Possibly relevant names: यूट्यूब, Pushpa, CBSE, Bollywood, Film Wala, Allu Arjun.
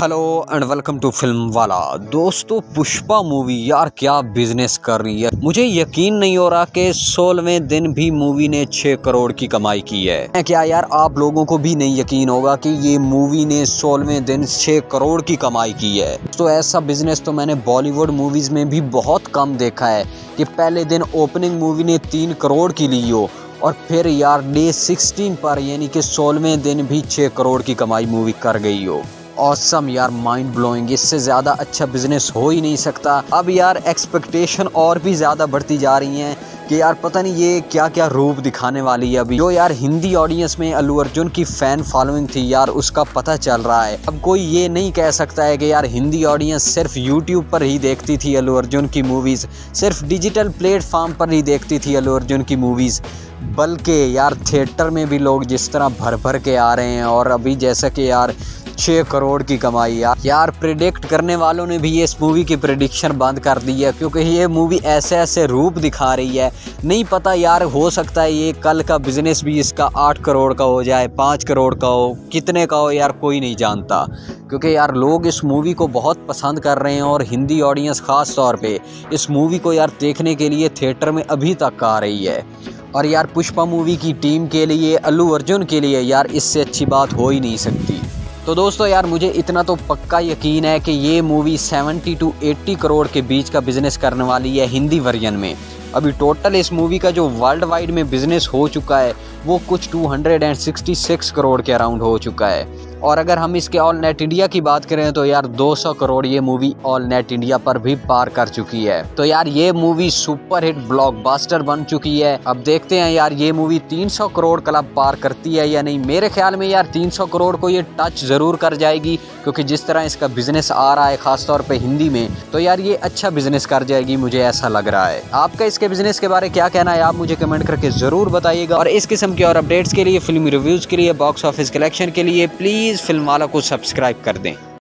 Hello and welcome to film वाला। दोस्तों Pushpa movie यार क्या बिजनेस कर रही है, मुझे यकीन नहीं हो रहा कि 16वें दिन भी मूवी ने 6 करोड़ की कमाई की है। क्या यार आप लोगों को भी नहीं यकीन होगा कि ये मूवी ने 16वें दिन 6 करोड़ की कमाई की है। तो ऐसा बिजनेस तो मैंने बॉलीवुड मूवीज में भी बहुत कम देखा है कि पहले दिन ओपनिंग मूवी ने 3 करोड़ की ली हो और फिर यार डे 16 पर यानी कि 16वें दिन भी 6 करोड़ की कमाई मूवी कर गई हो। ऑसम यार, माइंड ब्लोइंग, इससे ज़्यादा अच्छा बिजनेस हो ही नहीं सकता। अब यार एक्सपेक्टेशन और भी ज़्यादा बढ़ती जा रही हैं कि यार पता नहीं ये क्या क्या रूप दिखाने वाली है। अभी जो यार हिंदी ऑडियंस में अल्लू अर्जुन की फ़ैन फॉलोइंग थी यार उसका पता चल रहा है। अब कोई ये नहीं कह सकता है कि यार हिंदी ऑडियंस सिर्फ यूट्यूब पर ही देखती थी अल्लू अर्जुन की मूवीज़, सिर्फ डिजिटल प्लेटफॉर्म पर ही देखती थी अल्लू अर्जुन की मूवीज़, बल्कि यार थिएटर में भी लोग जिस तरह भर भर के आ रहे हैं। और अभी जैसा कि यार 6 करोड़ की कमाई यार प्रेडिक्ट करने वालों ने भी इस मूवी की प्रेडिक्शन बंद कर दी है क्योंकि ये मूवी ऐसे ऐसे रूप दिखा रही है। नहीं पता यार, हो सकता है ये कल का बिजनेस भी इसका 8 करोड़ का हो जाए, 5 करोड़ का हो, कितने का हो यार कोई नहीं जानता, क्योंकि यार लोग इस मूवी को बहुत पसंद कर रहे हैं। और हिंदी ऑडियंस ख़ास तौर पे इस मूवी को यार देखने के लिए थिएटर में अभी तक आ रही है। और यार पुष्पा मूवी की टीम के लिए, अल्लू अर्जुन के लिए यार इससे अच्छी बात हो ही नहीं सकती। तो दोस्तों यार मुझे इतना तो पक्का यकीन है कि ये मूवी 70 से 80 करोड़ के बीच का बिज़नेस करने वाली है हिंदी वर्जन में। अभी टोटल इस मूवी का जो वर्ल्ड वाइड में बिज़नेस हो चुका है वो कुछ 266 करोड़ के अराउंड हो चुका है। और अगर हम इसके ऑल नेट इंडिया की बात करें तो यार 200 करोड़ ये मूवी ऑल नेट इंडिया पर भी पार कर चुकी है। तो यार ये मूवी सुपर हिट ब्लॉकबस्टर बन चुकी है। अब देखते हैं यार ये मूवी 300 करोड़ क्लब पार करती है या नहीं। मेरे ख्याल में यार 300 करोड़ को ये टच ज़रूर कर जाएगी क्योंकि जिस तरह इसका बिजनेस आ रहा है ख़ासतौर पर हिंदी में, तो यार ये अच्छा बिजनेस कर जाएगी, मुझे ऐसा लग रहा है। आपका इसके बिजनेस के बारे में क्या कहना है आप मुझे कमेंट करके ज़रूर बताइएगा। और इस किस्म के और अपडेट्स के लिए, फिल्मी रिव्यूज़ के लिए, बॉक्स ऑफिस कलेक्शन के लिए प्लीज़ फिल्म वाला को सब्सक्राइब कर दें।